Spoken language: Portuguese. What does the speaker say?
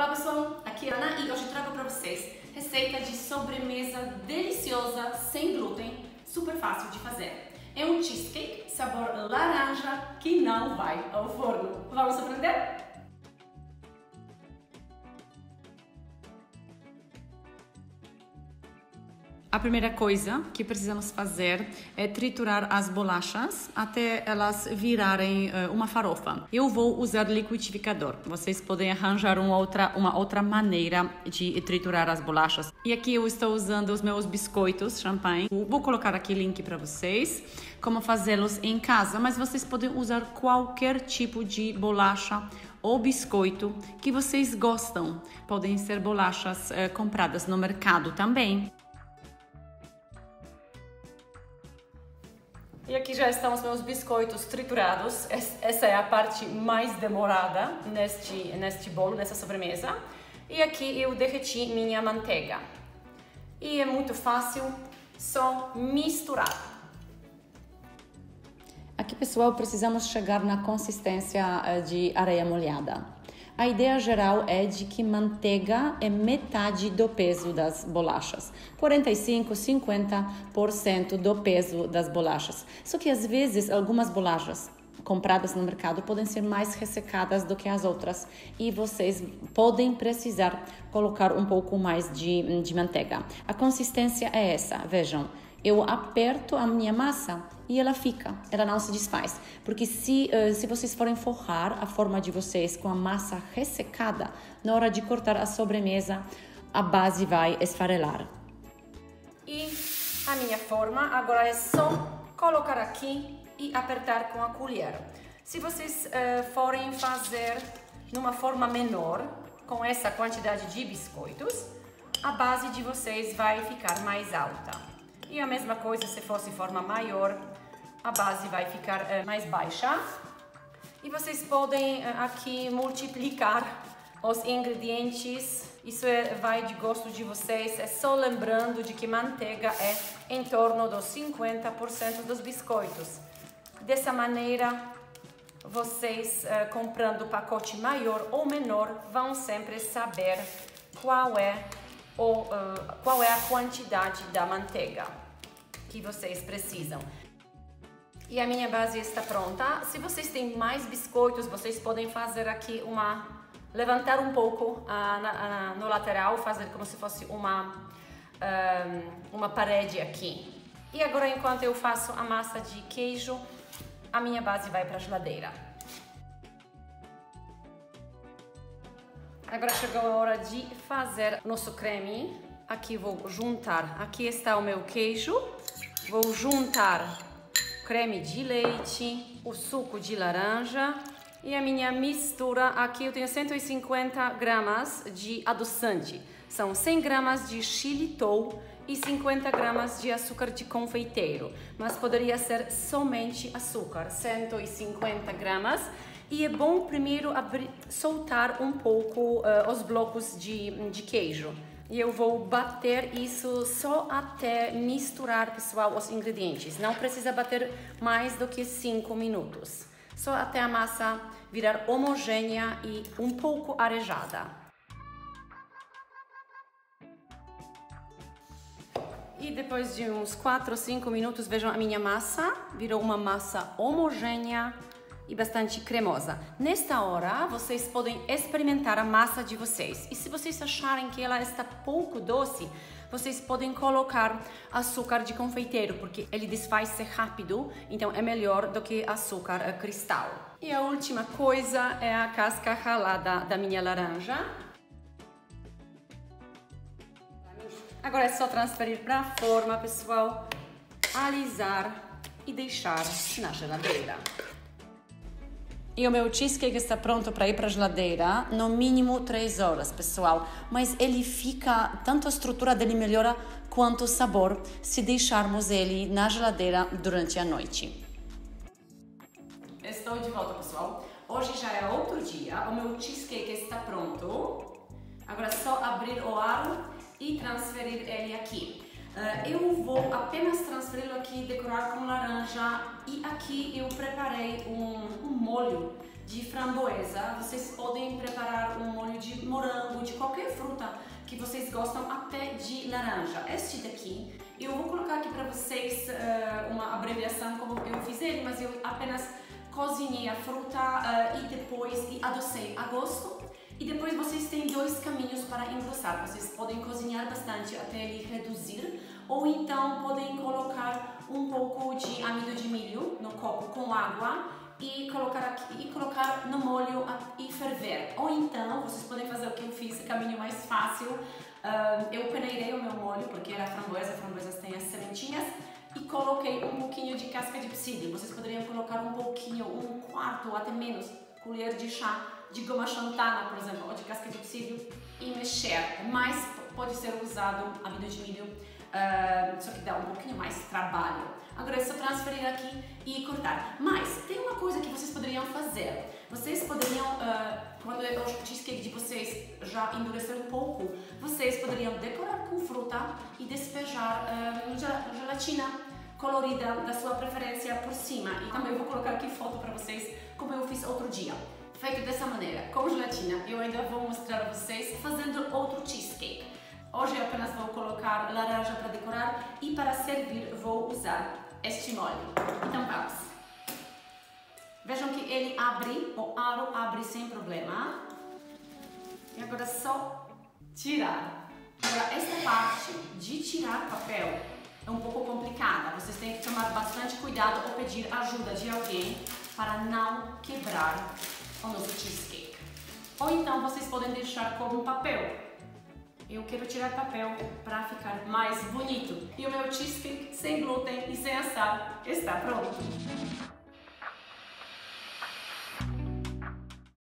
Olá pessoal, aqui é a Ana e hoje trago para vocês receita de sobremesa deliciosa, sem glúten, super fácil de fazer. É um cheesecake sabor laranja que não vai ao forno. Vamos aprender? A primeira coisa que precisamos fazer é triturar as bolachas até elas virarem uma farofa. Eu vou usar liquidificador. Vocês podem arranjar uma outra maneira de triturar as bolachas. E aqui eu estou usando os meus biscoitos champanhe. Vou colocar aqui link para vocês como fazê-los em casa, mas vocês podem usar qualquer tipo de bolacha ou biscoito que vocês gostam. Podem ser bolachas compradas no mercado também. E aqui já estão os meus biscoitos triturados. Essa é a parte mais demorada neste bolo, nessa sobremesa. E aqui eu derreti minha manteiga. E é muito fácil, só misturar. Aqui, pessoal, precisamos chegar na consistência de areia molhada. A ideia geral é de que manteiga é metade do peso das bolachas, 45, 50% do peso das bolachas. Só que às vezes algumas bolachas compradas no mercado podem ser mais ressecadas do que as outras e vocês podem precisar colocar um pouco mais de manteiga. A consistência é essa, vejam. Eu aperto a minha massa e ela fica, ela não se desfaz. Porque se vocês forem forrar a forma de vocês com a massa ressecada, na hora de cortar a sobremesa, a base vai esfarelar. E a minha forma agora é só colocar aqui e apertar com a colher. Se vocês forem fazer numa forma menor, com essa quantidade de biscoitos, a base de vocês vai ficar mais alta. E a mesma coisa se fosse forma maior, a base vai ficar mais baixa. E vocês podem aqui multiplicar os ingredientes. Isso vai de gosto de vocês. É só lembrando de que manteiga é em torno dos 50% dos biscoitos. Dessa maneira, vocês comprando pacote maior ou menor vão sempre saber qual é a quantidade da manteiga que vocês precisam. E a minha base está pronta. Se vocês têm mais biscoitos, vocês podem fazer aqui levantar um pouco no lateral, fazer como se fosse uma parede aqui. E agora, enquanto eu faço a massa de queijo, a minha base vai para a geladeira. Agora chegou a hora de fazer nosso creme. Aqui vou juntar, aqui está o meu queijo. Vou juntar creme de leite, o suco de laranja e a minha mistura. Aqui eu tenho 150 gramas de adoçante. São 100 gramas de xilitol e 50 gramas de açúcar de confeiteiro. Mas poderia ser somente açúcar, 150 gramas. E é bom primeiro soltar um pouco os blocos de queijo. E eu vou bater isso só até misturar, pessoal, os ingredientes. Não precisa bater mais do que 5 minutos. Só até a massa virar homogênea e um pouco arejada. E depois de uns 4 ou 5 minutos, vejam a minha massa. Virou uma massa homogênea e bastante cremosa. Nesta hora, vocês podem experimentar a massa de vocês. E se vocês acharem que ela está pouco doce, vocês podem colocar açúcar de confeiteiro, porque ele desfaz-se rápido, então é melhor do que açúcar cristal. E a última coisa é a casca ralada da minha laranja. Agora é só transferir para a forma, pessoal, alisar e deixar na geladeira. E o meu cheesecake está pronto para ir para a geladeira, no mínimo 3 horas, pessoal. Mas ele fica, tanto a estrutura dele melhora quanto o sabor, se deixarmos ele na geladeira durante a noite. Estou de volta, pessoal. Hoje já é outro dia, o meu cheesecake está pronto. Agora é só abrir o ar e transferir ele aqui. Eu vou apenas transferi-lo aqui, decorar com laranja e aqui eu preparei um molho de framboesa, vocês podem preparar um molho de morango, de qualquer fruta que vocês gostam, até de laranja. Este daqui, eu vou colocar aqui para vocês uma abreviação como eu fiz ele, mas eu apenas cozinhei a fruta e adocei a gosto. E depois vocês têm dois caminhos para engrossar. Vocês podem cozinhar bastante até ele reduzir, ou então podem colocar um pouco de amido de milho no copo com água e colocar aqui, e colocar no molho e ferver. Ou então vocês podem fazer o que eu fiz, o caminho mais fácil. Eu peneirei o meu molho porque era framboesa, framboesas têm as sementinhas, e coloquei um pouquinho de casca de psídio. Vocês poderiam colocar um pouquinho, um quarto ou até menos colher de chá de goma xantana, por exemplo, ou de casca de psídio, e mexer. Mas pode ser usado amido de milho, só que dá um pouquinho mais trabalho. Agora é só transferir aqui e cortar. Mas tem uma coisa que vocês poderiam fazer. Vocês poderiam, quando o cheesecake de vocês já endurecer um pouco, vocês poderiam decorar com fruta e despejar gelatina colorida da sua preferência por cima. E também vou colocar aqui foto para vocês como eu fiz outro dia. Feito dessa maneira, com gelatina. Eu ainda vou mostrar a vocês fazendo outro cheesecake. Hoje eu apenas vou colocar laranja para decorar, e para servir vou usar este molho. Então vamos! Vejam que ele abre, o aro abre sem problema. E agora é só tirar. Agora esta parte de tirar papel é um pouco complicada. Vocês têm que tomar bastante cuidado ou pedir ajuda de alguém para não quebrar o nosso cheesecake. Ou então vocês podem deixar como papel. Eu quero tirar papel para ficar mais bonito. E o meu cheesecake sem glúten e sem assar está pronto.